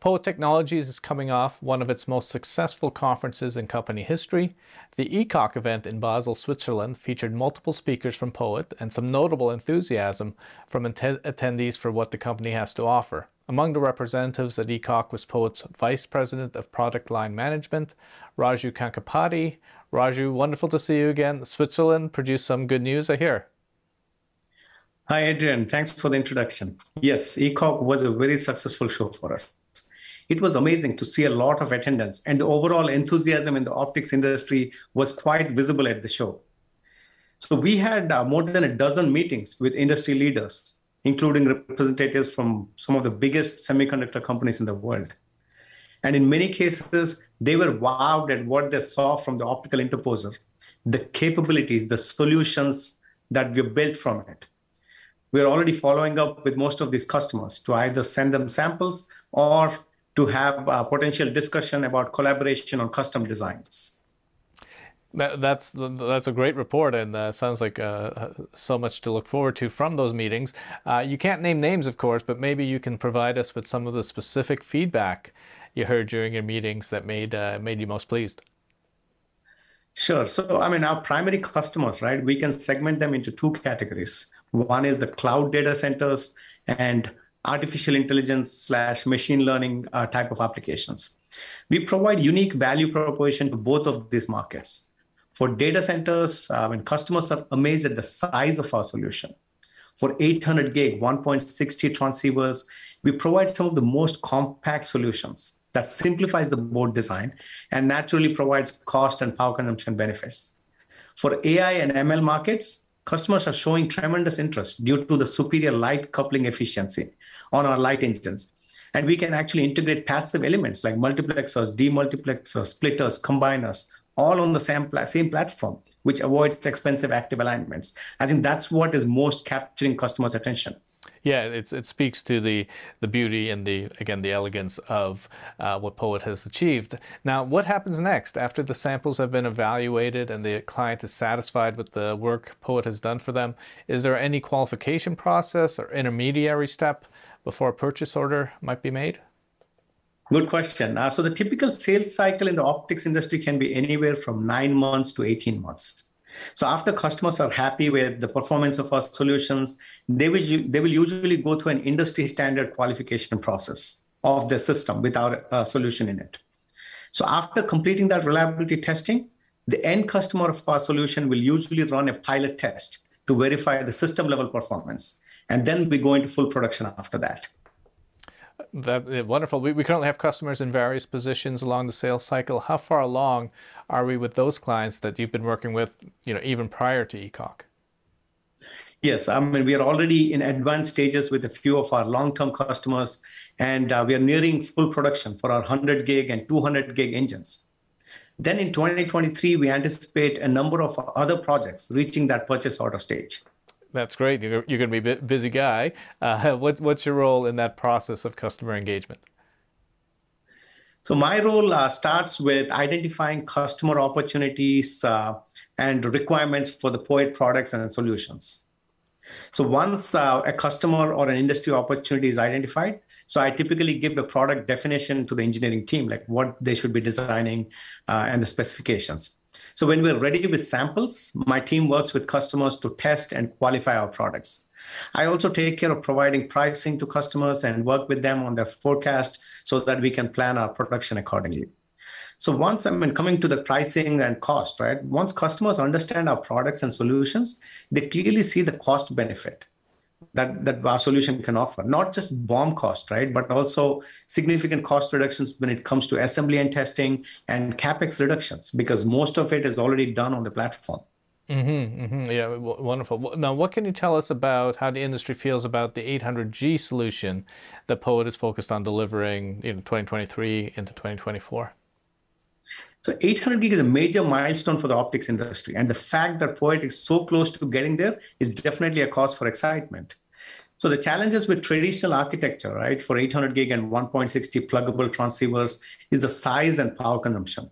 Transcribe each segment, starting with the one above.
Poet Technologies is coming off one of its most successful conferences in company history. The ECOC event in Basel, Switzerland featured multiple speakers from Poet and some notable enthusiasm from attendees for what the company has to offer. Among the representatives at ECOC was Poet's Vice President of Product Line Management, Raju Kankapati. Raju, wonderful to see you again. Switzerland produced some good news, I hear. Hi, Adrian. Thanks for the introduction. Yes, ECOC was a very successful show for us. It was amazing to see a lot of attendance, and the overall enthusiasm in the optics industry was quite visible at the show. So we had more than a dozen meetings with industry leaders, including representatives from some of the biggest semiconductor companies in the world. And in many cases, they were wowed at what they saw from the optical interposer, the capabilities, the solutions that we built from it. We're already following up with most of these customers to either send them samples or to have a potential discussion about collaboration on custom designs. That's a great report, and sounds like so much to look forward to from those meetings. You can't name names, of course, but maybe you can provide us with some of the specific feedback you heard during your meetings that made you most pleased. Sure. So, I mean, our primary customers, right, we can segment them into two categories. One is the cloud data centers and artificial intelligence / machine learning type of applications. We provide unique value proposition to both of these markets. For data centers, customers are amazed at the size of our solution. For 800 gig, 1.6T transceivers, we provide some of the most compact solutions that simplifies the board design and naturally provides cost and power consumption benefits. For AI and ML markets, customers are showing tremendous interest due to the superior light coupling efficiency on our light engines. And we can actually integrate passive elements like multiplexers, demultiplexers, splitters, combiners, all on the same platform, which avoids expensive active alignments. I think that's what is most capturing customers' attention. Yeah, it speaks to the beauty and the elegance of what Poet has achieved. Now, what happens next after the samples have been evaluated and the client is satisfied with the work Poet has done for them? Is there any qualification process or intermediary step before a purchase order might be made? Good question. So the typical sales cycle in the optics industry can be anywhere from 9 months to 18 months. So after customers are happy with the performance of our solutions, they will usually go through an industry standard qualification process of their system with our solution in it. So after completing that reliability testing, the end customer of our solution will usually run a pilot test to verify the system level performance. And then we go into full production after that. That's wonderful. We currently have customers in various positions along the sales cycle. How far along are we with those clients that you've been working with, you know, even prior to ECOC? Yes, I mean, we are already in advanced stages with a few of our long-term customers, and we are nearing full production for our 100 gig and 200 gig engines. Then in 2023, we anticipate a number of other projects reaching that purchase order stage. That's great. You're going to be a busy guy. What's your role in that process of customer engagement? So my role starts with identifying customer opportunities and requirements for the Poet products and solutions. So once a customer or an industry opportunity is identified, so I typically give the product definition to the engineering team, like what they should be designing and the specifications. So when we're ready with samples, my team works with customers to test and qualify our products. I also take care of providing pricing to customers and work with them on their forecast so that we can plan our production accordingly. So once coming to the pricing and cost, right? Once customers understand our products and solutions, they clearly see the cost benefit that our solution can offer, not just BOM cost, right, but also significant cost reductions when it comes to assembly and testing and CapEx reductions, because most of it is already done on the platform. Mm-hmm, mm-hmm. Yeah, wonderful. Now, what can you tell us about how the industry feels about the 800G solution that Poet is focused on delivering in 2023 into 2024? So 800 gig is a major milestone for the optics industry, and the fact that Poet is so close to getting there is definitely a cause for excitement. So the challenges with traditional architecture, right, for 800 gig and 1.6T pluggable transceivers is the size and power consumption.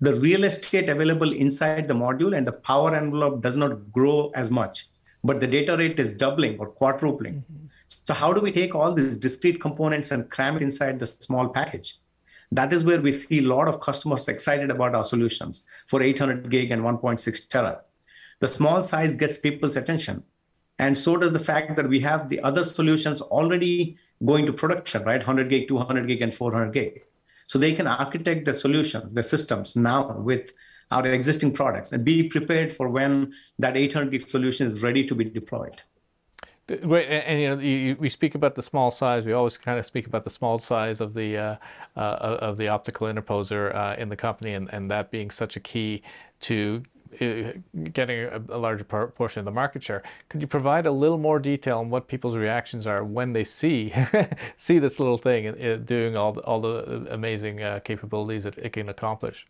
The real estate available inside the module and the power envelope does not grow as much, but the data rate is doubling or quadrupling. Mm-hmm. So how do we take all these discrete components and cram it inside the small package? That is where we see a lot of customers excited about our solutions for 800 gig and 1.6 tera. The small size gets people's attention. And so does the fact that we have the other solutions already going to production, right? 100 gig, 200 gig, and 400 gig. So they can architect the solutions, the systems now with our existing products and be prepared for when that 800 gig solution is ready to be deployed. And you know, we speak about the small size. We always kind of speak about the small size of the optical interposer in the company, and that being such a key to getting a larger portion of the market share. Could you provide a little more detail on what people's reactions are when they see this little thing and doing all the amazing capabilities that it can accomplish?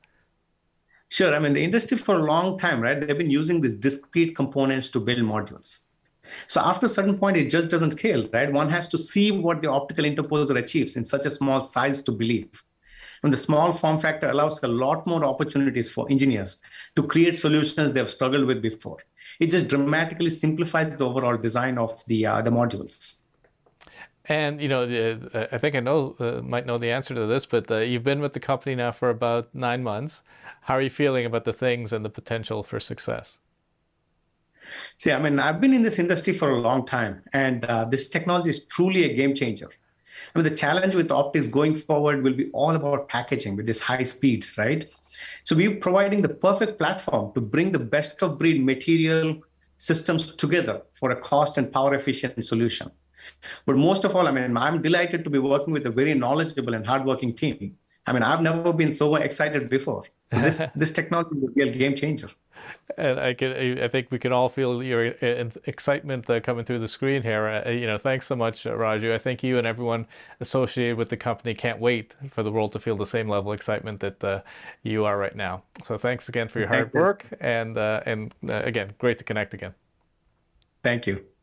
Sure. I mean, the industry for a long time, right? They've been using these discrete components to build modules. So after a certain point, it just doesn't scale, right? One has to see what the optical interposer achieves in such a small size to believe. And the small form factor allows a lot more opportunities for engineers to create solutions they've struggled with before. It just dramatically simplifies the overall design of the modules. And, you know, I think I know, might know the answer to this, but you've been with the company now for about 9 months. How are you feeling about the things and the potential for success? See, I mean, I've been in this industry for a long time, and this technology is truly a game changer. I mean, the challenge with optics going forward will be all about packaging with these high speeds, right? So we're providing the perfect platform to bring the best of breed material systems together for a cost and power efficient solution. But most of all, I mean, I'm delighted to be working with a very knowledgeable and hardworking team. I mean, I've never been so excited before. So this technology is a real game changer. And I think we can all feel your excitement coming through the screen here. You know, thanks so much, Raju. I think you and everyone associated with the company can't wait for the world to feel the same level of excitement that you are right now. So thanks again for your hard work, and again, great to connect again. Thank you.